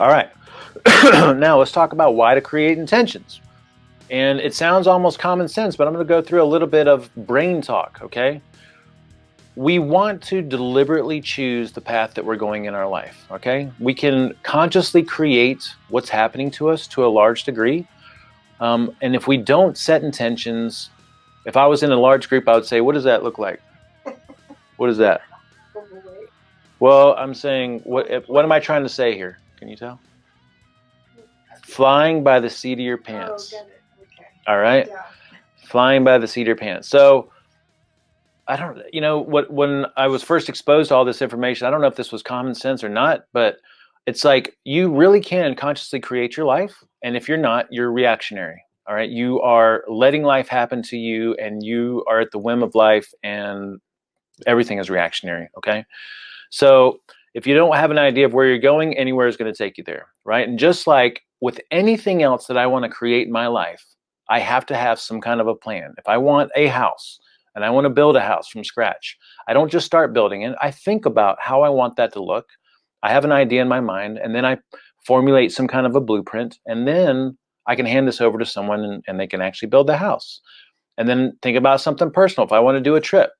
All right, now let's talk about why to create intentions. And it sounds almost common sense, but I'm going to go through a little bit of brain talk, okay? We want to deliberately choose the path that we're going in our life, okay? We can consciously create what's happening to us to a large degree. And if we don't set intentions, if I was in a large group, I would say, what does that look like? What is that? Well, I'm saying, what am I trying to say here? Can you tell? Flying by the seat of your pants. Oh, okay. All right. Yeah. Flying by the seat of your pants. So I don't, you know, when I was first exposed to all this information, I don't know if this was common sense or not, but it's like you really can consciously create your life. And if you're not, you're reactionary. All right. You are letting life happen to you and you are at the whim of life and everything is reactionary. Okay. So if you don't have an idea of where you're going, anywhere is going to take you there, right? And just like with anything else that I want to create in my life, I have to have some kind of a plan. If I want a house and I want to build a house from scratch, I don't just start building it. I think about how I want that to look. I have an idea in my mind, and then I formulate some kind of a blueprint, and then I can hand this over to someone and they can actually build the house. And then think about something personal. If I want to do a trip,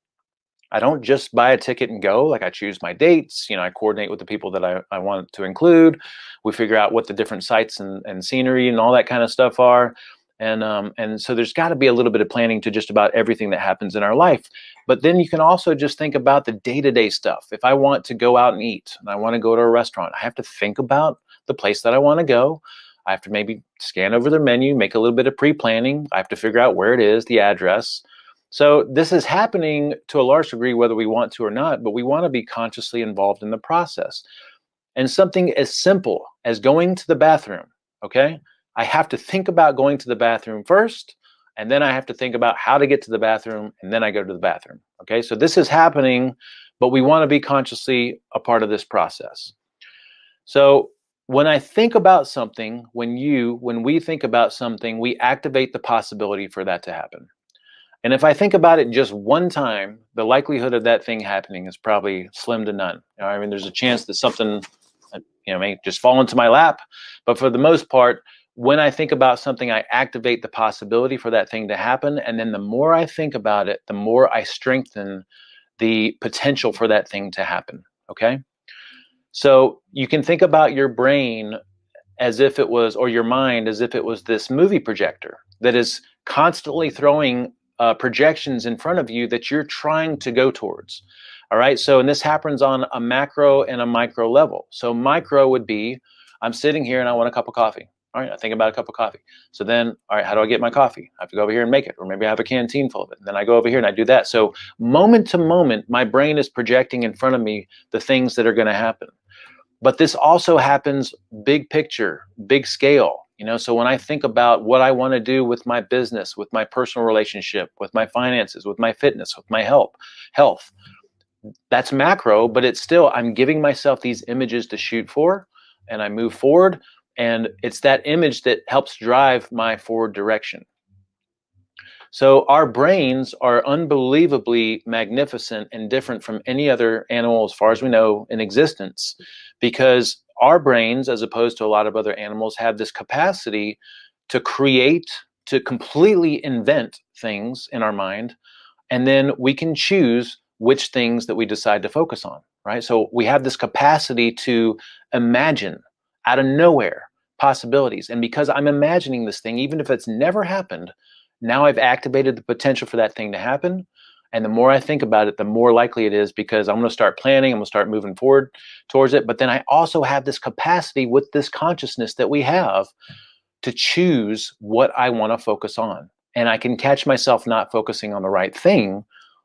I don't just buy a ticket and go. Like I choose my dates, you know, I coordinate with the people that I want to include. We figure out what the different sites and scenery and all that kind of stuff are. And so there's got to be a little bit of planning to just about everything that happens in our life. But then you can also just think about the day-to-day stuff. If I want to go out and eat and I want to go to a restaurant, I have to think about the place that I want to go. I have to maybe scan over the menu, make a little bit of pre-planning. I have to figure out where it is, the address. So this is happening to a large degree, whether we want to or not, but we want to be consciously involved in the process. And something as simple as going to the bathroom, okay? I have to think about going to the bathroom first, and then I have to think about how to get to the bathroom, and then I go to the bathroom, okay? So this is happening, but we want to be consciously a part of this process. So when I think about something, when we think about something, we activate the possibility for that to happen. And if I think about it just one time, the likelihood of that thing happening is probably slim to none. I mean, there's a chance that something, you know, may just fall into my lap. But for the most part, when I think about something, I activate the possibility for that thing to happen. And then the more I think about it, the more I strengthen the potential for that thing to happen. Okay? So you can think about your brain as if it was, or your mind as if it was this movie projector that is constantly throwing projections in front of you that you're trying to go towards. All right. So, and this happens on a macro and a micro level. So micro would be, I'm sitting here and I want a cup of coffee. All right. I think about a cup of coffee. So then, all right, how do I get my coffee? I have to go over here and make it, or maybe I have a canteen full of it. And then I go over here and I do that. So moment to moment, my brain is projecting in front of me the things that are going to happen. But this also happens big picture, big scale. You know, so when I think about what I want to do with my business, with my personal relationship, with my finances, with my fitness, with my health, that's macro, but it's still, I'm giving myself these images to shoot for, and I move forward, and it's that image that helps drive my forward direction. So our brains are unbelievably magnificent and different from any other animal, as far as we know, in existence, because our brains, as opposed to a lot of other animals, have this capacity to create, to completely invent things in our mind, and then we can choose which things that we decide to focus on, right? So we have this capacity to imagine out of nowhere possibilities. And because I'm imagining this thing, even if it's never happened, now I've activated the potential for that thing to happen. And the more I think about it, the more likely it is, because I'm going to start planning, I'm going to start moving forward towards it. But then I also have this capacity with this consciousness that we have to choose what I want to focus on. And I can catch myself not focusing on the right thing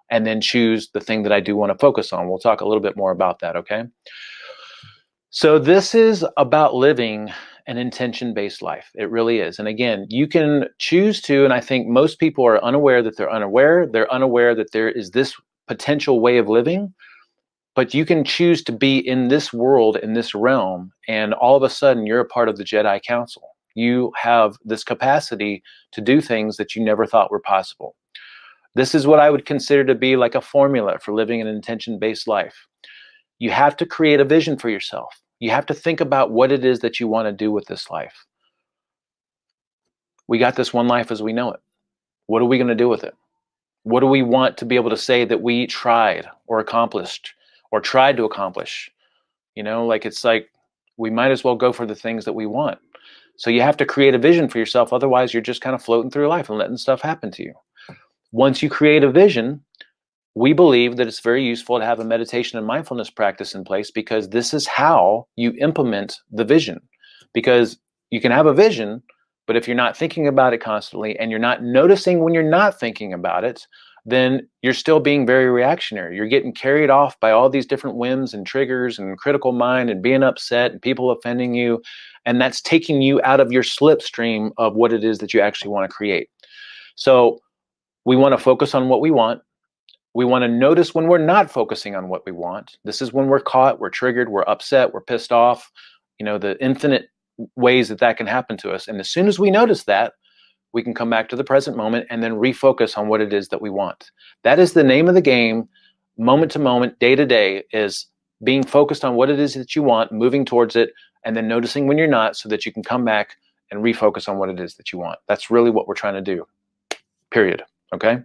and then choose the thing that I do want to focus on. We'll talk a little bit more about that, okay? So this is about living an intention-based life. It really is. And again, you can choose to, and I think most people are unaware that they're unaware. They're unaware that there is this potential way of living, but you can choose to be in this world, in this realm, and all of a sudden you're a part of the Jedi Council. You have this capacity to do things that you never thought were possible. This is what I would consider to be like a formula for living an intention-based life. You have to create a vision for yourself. You have to think about what it is that you want to do with this life. We got this one life as we know it. What are we going to do with it? What do we want to be able to say that we tried or accomplished or tried to accomplish? You know, like it's like we might as well go for the things that we want. So you have to create a vision for yourself. Otherwise, you're just kind of floating through life and letting stuff happen to you. Once you create a vision, we believe that it's very useful to have a meditation and mindfulness practice in place, because this is how you implement the vision. Because you can have a vision, but if you're not thinking about it constantly and you're not noticing when you're not thinking about it, then you're still being very reactionary. You're getting carried off by all these different whims and triggers and critical mind and being upset and people offending you. And that's taking you out of your slipstream of what it is that you actually want to create. So we want to focus on what we want. We want to notice when we're not focusing on what we want. This is when we're caught, we're triggered, we're upset, we're pissed off. You know, the infinite ways that that can happen to us. And as soon as we notice that, we can come back to the present moment and then refocus on what it is that we want. That is the name of the game, moment to moment, day to day, is being focused on what it is that you want, moving towards it, and then noticing when you're not, so that you can come back and refocus on what it is that you want. That's really what we're trying to do, period. Okay?